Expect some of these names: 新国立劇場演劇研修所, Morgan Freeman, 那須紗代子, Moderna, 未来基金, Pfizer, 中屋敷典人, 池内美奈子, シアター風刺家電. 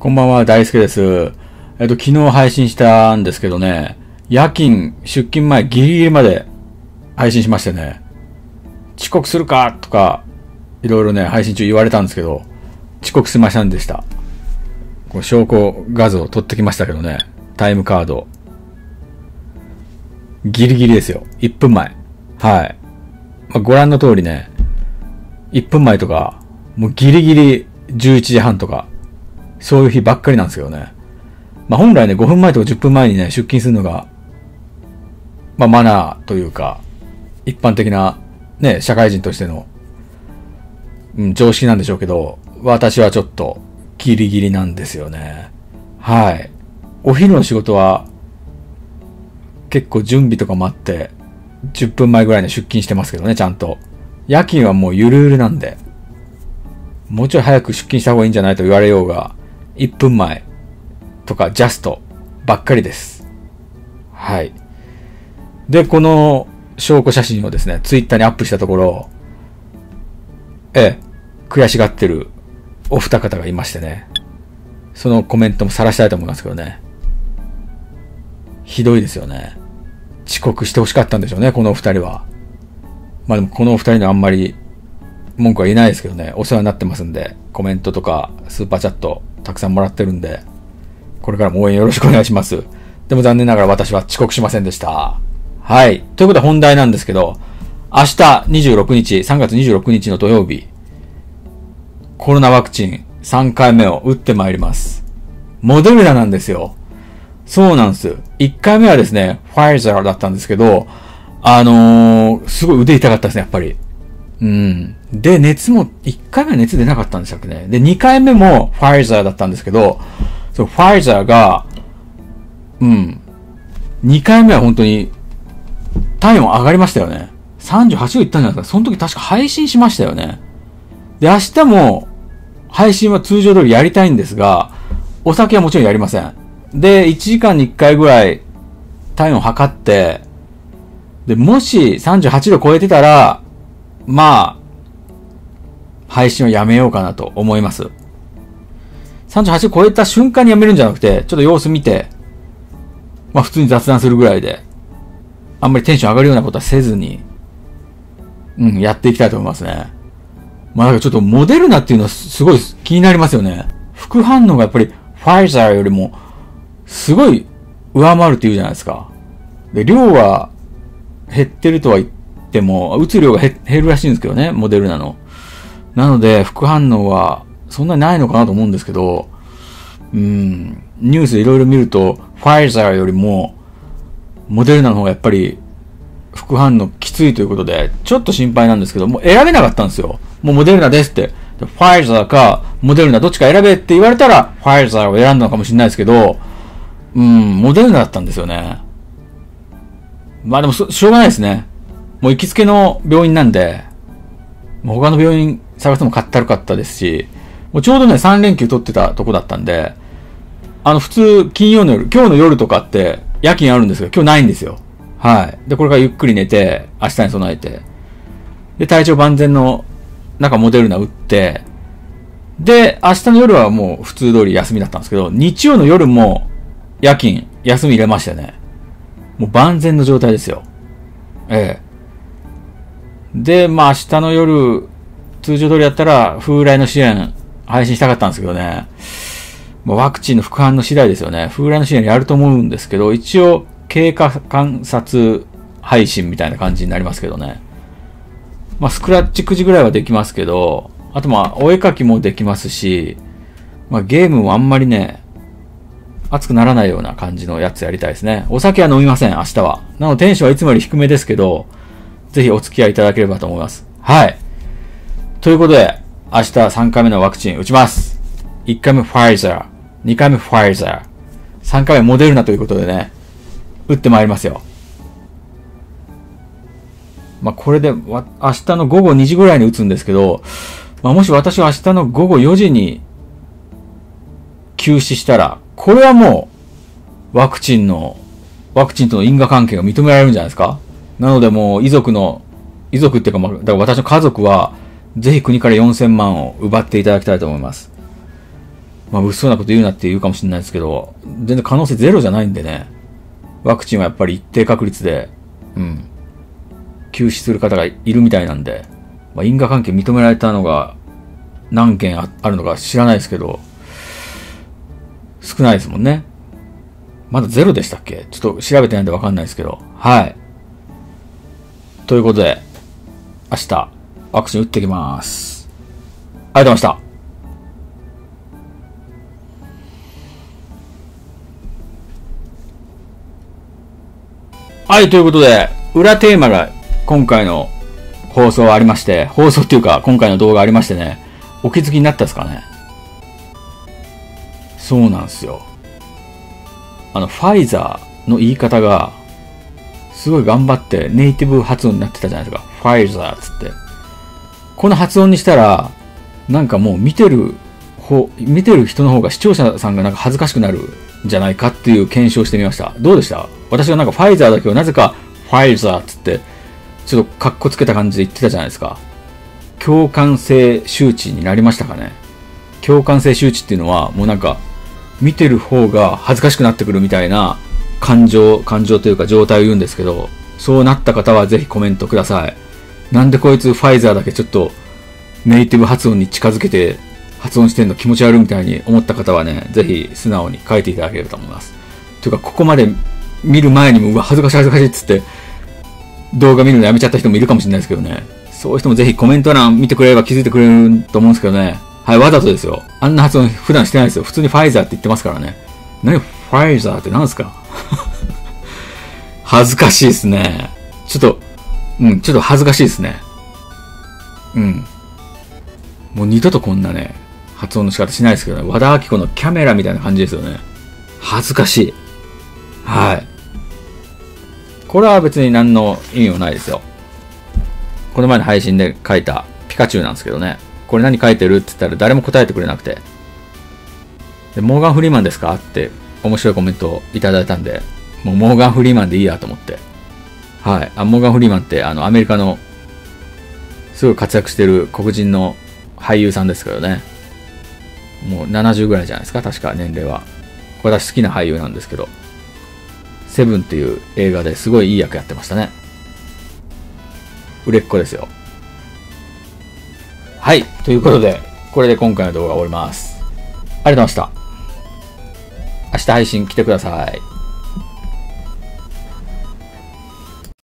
こんばんは、大輔です。昨日配信したんですけどね、夜勤、出勤前ギリギリまで配信しましてね、遅刻するかとか、いろいろね、配信中言われたんですけど、遅刻しませんでした。こう証拠画像撮ってきましたけどね、タイムカード。ギリギリですよ。1分前。はい。まあ、ご覧の通りね、1分前とか、もうギリギリ11時半とか、そういう日ばっかりなんですけどね。まあ本来ね、5分前とか10分前にね、出勤するのが、まあマナーというか、一般的なね、社会人としての、常識なんでしょうけど、私はちょっとギリギリなんですよね。はい。お昼の仕事は、結構準備とかもあって、10分前ぐらいに出勤してますけどね、ちゃんと。夜勤はもうゆるゆるなんで、もうちょい早く出勤した方がいいんじゃないと言われようが、1分前とかジャストばっかりです。はい。で、この証拠写真をですね、ツイッターにアップしたところ、悔しがってるお二方がいましてね、そのコメントも晒したいと思いますけどね。ひどいですよね。遅刻してほしかったんでしょうね、このお二人は。まあでもこのお二人のあんまり、文句は言えないですけどね、お世話になってますんで、コメントとかスーパーチャットたくさんもらってるんで、これからも応援よろしくお願いします。でも残念ながら私は遅刻しませんでした。はい。ということで本題なんですけど、明日26日、3月26日の土曜日、コロナワクチン3回目を打ってまいります。モデルナなんですよ。そうなんです。1回目はですね、ファイザーだったんですけど、すごい腕痛かったですね、やっぱり。うん。で、熱も、1回目は熱出なかったんでしたっけね。で、2回目もファイザーだったんですけど、そのファイザーが、2回目は本当に、体温上がりましたよね。38度いったんじゃないですか。その時確か配信しましたよね。で、明日も、配信は通常通りやりたいんですが、お酒はもちろんやりません。で、1時間に1回ぐらい、体温測って、で、もし38度超えてたら、まあ、配信をやめようかなと思います。38を超えた瞬間にやめるんじゃなくて、ちょっと様子見て、まあ普通に雑談するぐらいで、あんまりテンション上がるようなことはせずに、やっていきたいと思いますね。まあなんかちょっとモデルナっていうのはすごい気になりますよね。副反応がやっぱりファイザーよりも、すごい上回るっていうじゃないですか。で、量は減ってるとは言って、でも、打つ量が減るらしいんですけどね、モデルナの。なので、副反応はそんなにないのかなと思うんですけど、ニュースいろいろ見ると、ファイザーよりも、モデルナの方がやっぱり、副反応きついということで、ちょっと心配なんですけど、もう選べなかったんですよ。もうモデルナですって。ファイザーか、モデルナどっちか選べって言われたら、ファイザーを選んだのかもしれないですけど、モデルナだったんですよね。まあでも、しょうがないですね。もう行きつけの病院なんで、もう他の病院探すのもかったるかったですし、もうちょうどね、3連休取ってたとこだったんで、普通、金曜の夜、今日の夜とかって、夜勤あるんですけど、今日ないんですよ。はい。で、これからゆっくり寝て、明日に備えて、で、体調万全の中、モデルナ打って、で、明日の夜はもう普通通り休みだったんですけど、日曜の夜も、夜勤、休み入れましたね。もう万全の状態ですよ。で、まあ明日の夜、通常通りやったら、風来の支援、配信したかったんですけどね。まあ、ワクチンの副反応次第ですよね。風来の支援やると思うんですけど、一応、経過観察配信みたいな感じになりますけどね。まあ、スクラッチくじぐらいはできますけど、あとまあ、お絵かきもできますし、まあ、ゲームもあんまりね、熱くならないような感じのやつやりたいですね。お酒は飲みません、明日は。なので、テンションはいつもより低めですけど、ぜひお付き合いいただければと思います。はい。ということで、明日3回目のワクチン打ちます。1回目ファイザー、2回目ファイザー、3回目モデルナということでね、打ってまいりますよ。まあ、これで、明日の午後2時ぐらいに打つんですけど、まあ、もし私は明日の午後4時に休止したら、これはもう、ワクチンとの因果関係が認められるんじゃないですか？なのでもう遺族っていうかまあ、だから私の家族は、ぜひ国から4000万を奪っていただきたいと思います。まあ、物騒なこと言うなって言うかもしれないですけど、全然可能性ゼロじゃないんでね。ワクチンはやっぱり一定確率で、うん、休止する方がいるみたいなんで、まあ、因果関係認められたのが何件あるのか知らないですけど、少ないですもんね。まだゼロでしたっけ？ちょっと調べてないんでわかんないですけど。はい。ということで、明日、ワクチン打ってきます。ありがとうございました。はい、ということで、裏テーマが今回の放送ありまして、放送っていうか今回の動画ありましてね、お気づきになったですかね。そうなんですよ。ファイザーの言い方が、すごい頑張ってネイティブ発音になってたじゃないですか。ファイザーっつって。この発音にしたら、なんかもう見てる人の方が視聴者さんがなんか恥ずかしくなるんじゃないかっていう検証してみました。どうでした？私はなんかファイザーだけをなぜかファイザーっつって、ちょっとカッコつけた感じで言ってたじゃないですか。共感性周知になりましたかね。共感性周知っていうのは、もうなんか、見てる方が恥ずかしくなってくるみたいな感情というか状態を言うんですけど、そうなった方はぜひコメントください。なんでこいつファイザーだけちょっとネイティブ発音に近づけて発音してんの気持ち悪いみたいに思った方はね、ぜひ素直に書いていただければと思います。というか、ここまで見る前にもうわ、恥ずかしいっつって動画見るのやめちゃった人もいるかもしれないですけどね。そういう人もぜひコメント欄見てくれれば気づいてくれると思うんですけどね。はい、わざとですよ。あんな発音普段してないですよ。普通にファイザーって言ってますからね。何ファイザーって何ですか？恥ずかしいですね。ちょっと恥ずかしいですね。うん。もう二度とこんなね、発音の仕方しないですけどね。和田アキ子のキャメラみたいな感じですよね。恥ずかしい。はい。これは別に何の意味もないですよ。この前の配信で書いたピカチュウなんですけどね。これ何書いてるって言ったら誰も答えてくれなくて。で、モーガン・フリーマンですかって面白いコメントをいただいたんで、もうモーガン・フリーマンでいいやと思って。はい。モーガン・フリーマンってアメリカのすごい活躍してる黒人の俳優さんですけどね。もう70ぐらいじゃないですか、確か年齢は。私好きな俳優なんですけど、セブンっていう映画ですごいいい役やってましたね。売れっ子ですよ。はい。ということで、これで今回の動画終わります。ありがとうございました。明日配信来てください。